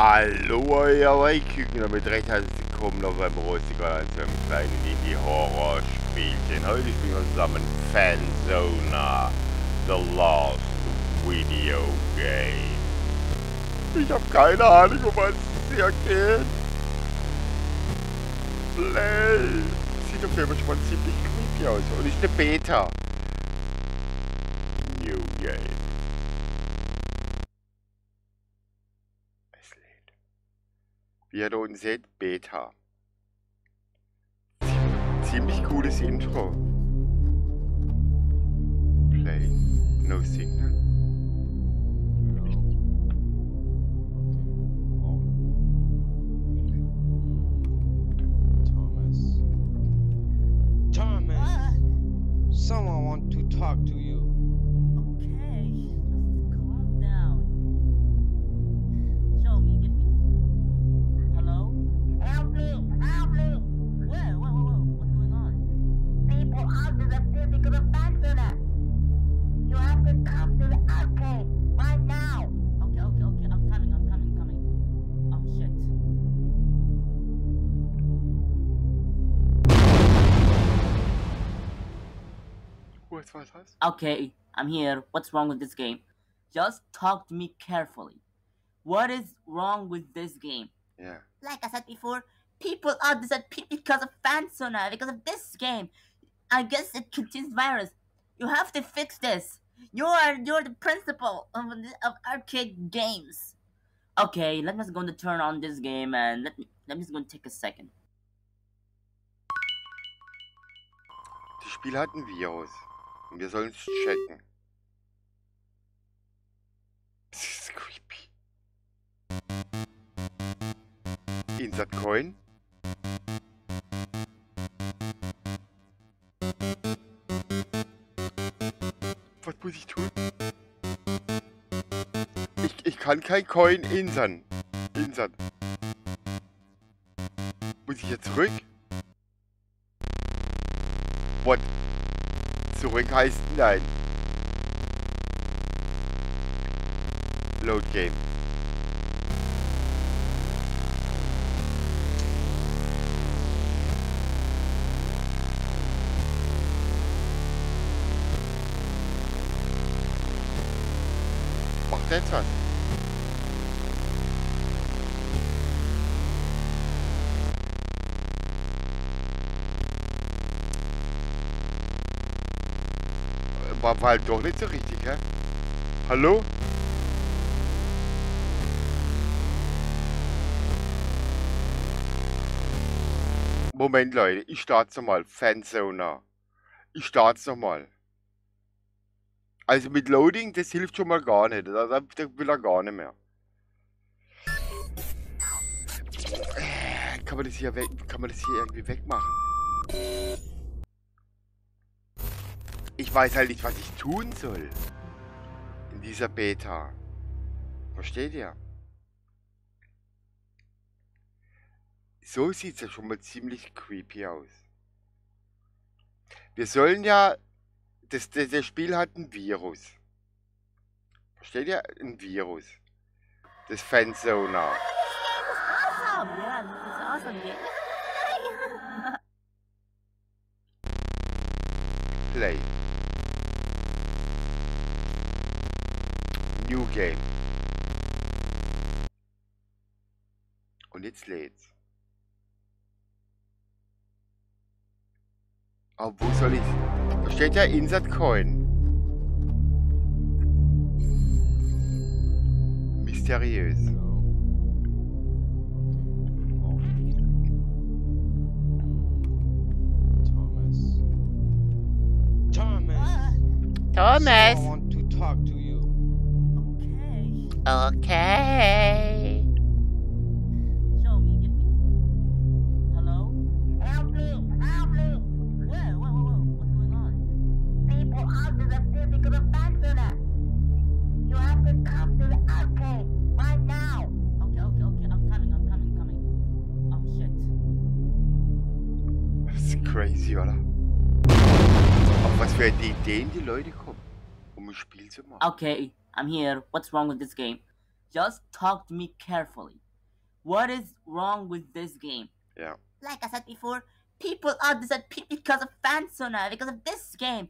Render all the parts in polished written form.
Hallo, ihr Weinküken, damit recht herzlich willkommen auf einem Rostiger Rentner, einem kleinen Indie-Horror-Spielchen. Heute spielen wir zusammen Fansona, The Lost Video Game. Ich habe keine Ahnung, um was es hier geht. Play. Sieht auf jeden Fall schon ziemlich creepy aus und ist eine Beta. New Game. Wie ihr da unten seht, Beta. Ziemlich cooles Intro. Play. No Signal. Thomas. Thomas! Someone wants to talk to you. Okay, I'm here. What's wrong with this game? Just talk to me carefully. What is wrong with this game? Yeah. Like I said before, people are disappeared because of Fansona, because of this game. I guess it contains virus. You have to fix this. You're the principal of arcade games. Okay, let me just go to turn on this game and let me just go take a second. Das Spiel hat ein Virus. Und wir sollen es checken. Das ist creepy. Insert Coin. Was muss ich tun? Ich kann kein Coin insern. Muss ich hier zurück? What? Zurück heißt nein. Load Game. Macht jetzt was? War halt doch nicht so richtig, hä? Hallo? Moment, Leute, ich starte es nochmal. Fansona. Ich starte es nochmal. Also mit Loading, das hilft schon mal gar nicht. Das will er gar nicht mehr. Kann man das hier weg? Kann man das hier irgendwie wegmachen? Ich weiß halt nicht, was ich tun soll in dieser Beta. Versteht ihr? So sieht es ja schon mal ziemlich creepy aus. Wir sollen ja... Das Spiel hat ein Virus. Versteht ihr? Ein Virus. Das Fansona. Play. New Game. Und jetzt lädt's. Aber wo soll ich? Da steht ja Insert Coin. Mysteriös. Thomas. I want to talk to you. Okay. Okay. Show me, get me. Hello? Help me! Help me! Whoa, whoa, whoa, whoa. What's going on? People are disappeared because of Fansona. You have to come to the arcade right now. Okay, okay, okay. I'm coming. Oh shit. That's crazy, oder? Auf was für Ideen die Leute kommen, um ein Spiel zu machen. Okay, I'm here. What's wrong with this game? Just talk to me carefully. What is wrong with this game? Yeah. Like I said before, people are disappeared because of Fansona, because of this game.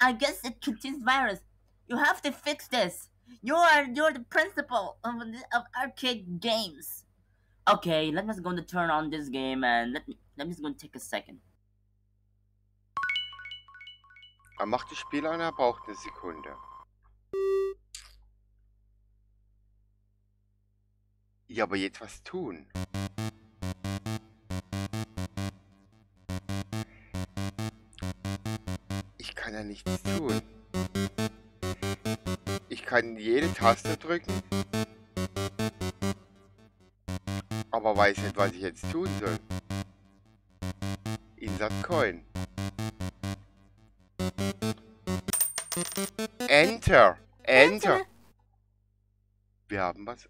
I guess it contains virus. You have to fix this. You're the principal of arcade games. Okay, let me just go to turn on this game and let me just go take a second. Er macht das Spiel an, er braucht eine Sekunde. Ja, aber jetzt was tun. Ich kann ja nichts tun. Ich kann jede Taste drücken. Aber weiß nicht, was ich jetzt tun soll. Insert Coin. Enter! Enter! Wir haben was.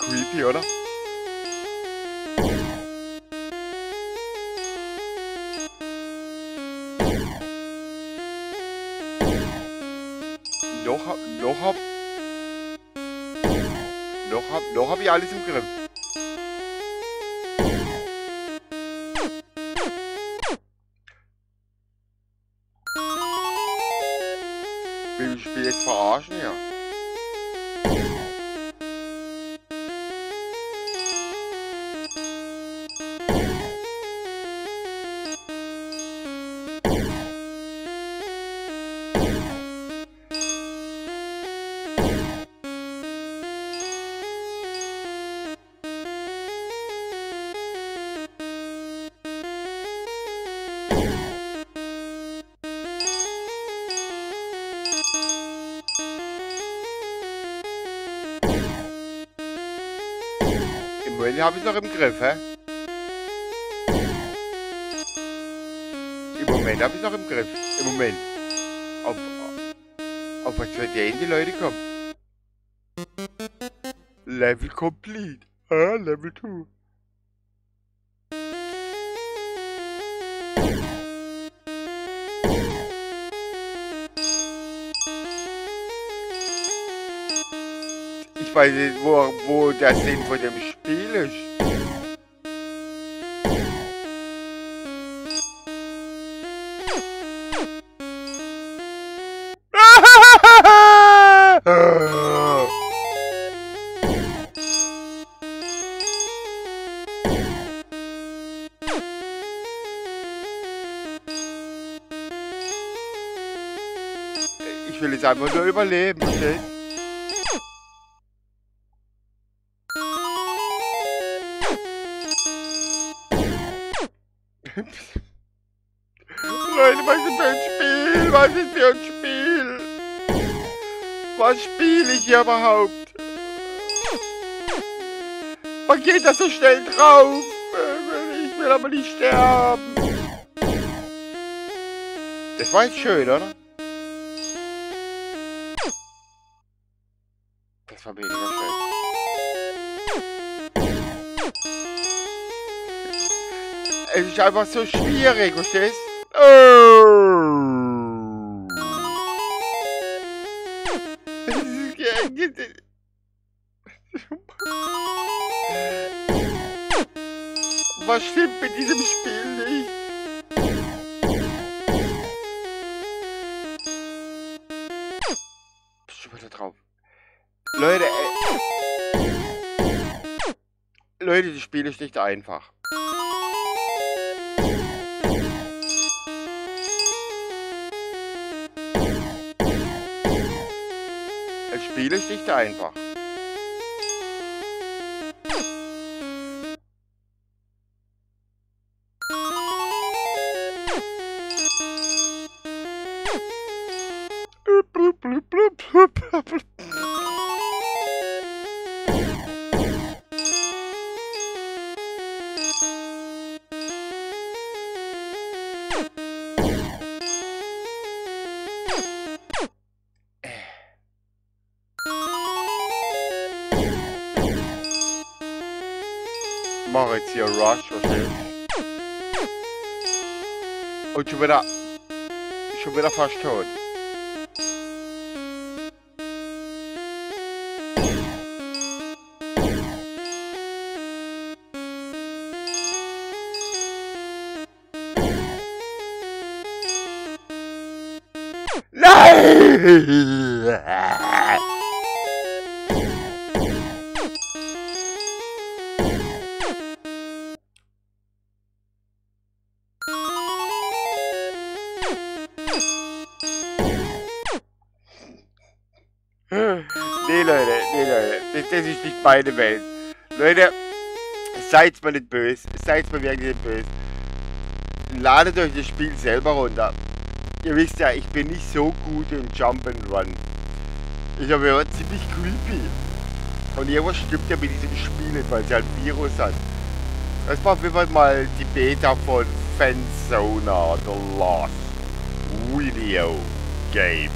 Creepy, oder? Noch hab ich alles im Griff. Will ich Spiel jetzt verarschen, ja? Die habe ich noch im Griff, hä? Im Moment habe ich noch im Griff. Im Moment. Auf was für Ideen die Leute kommen. Level complete. Level 2. Ich weiß nicht, wo der Sinn von dem Spiel ist. Ich will jetzt einfach nur überleben, okay? Leute, was ist das für ein Spiel? Was ist für ein Spiel? Was spiele ich hier überhaupt? Warum geht das so schnell drauf? Ich will aber nicht sterben. Das war jetzt schön, oder? Das war mega schön. Es ist einfach so schwierig, verstehst du? Was stimmt mit diesem Spiel nicht? Leute, Leute, das Spiel ist nicht einfach. Das Spiel ist nicht einfach. Mach jetzt hier Rush, okay. Und schon wieder fast tot. Nein! Nee, Leute, das ist nicht meine Welt. Leute, seid mal nicht böse, seid mal wirklich nicht böse. Ladet euch das Spiel selber runter. Ihr wisst ja, ich bin nicht so gut im Jump'n'Run. Ich habe ja ziemlich creepy. Und irgendwas stimmt ja mit diesem Spiel nicht, weil es ja ein Virus hat. Das war auf jeden Fall mal die Beta von Fansona, The Lost Video Game.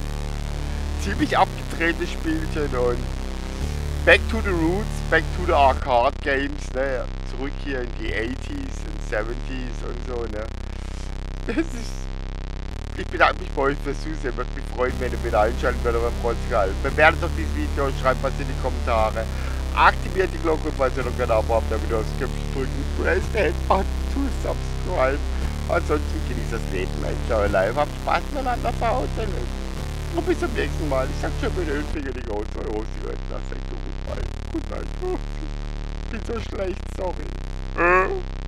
Ziemlich abgedrehtes Spielchen und back to the roots, back to the arcade games, ne? Zurück hier in die 80s und 70s und so, ne? Das ist... Ich bedanke mich bei euch fürs Zusehen, würde mich freuen, wenn ihr wieder einschalten würdet, beim Rostiger. Bewertet doch dieses Video, schreibt was in die Kommentare, aktiviert die Glocke und falls ihr noch kein Abo habt, damit ihr das Knöpfchen drücken, press den Button to subscribe. Ansonsten genießt das Leben, Leute, live, habt Spaß miteinander, verhaut euch. Und bis zum nächsten Mal, ich sag schon mit Ölfinger, die Groß, weil Rostiger Rentner sagt, du gut, Guten Tag, ich bin so schlecht, sorry.